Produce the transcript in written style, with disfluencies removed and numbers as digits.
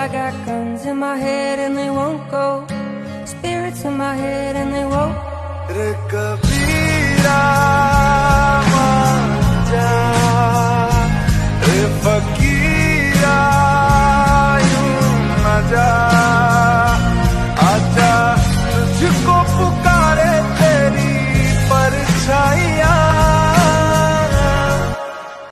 I got guns in my head and they won't go. Spirits in my head and they won't go.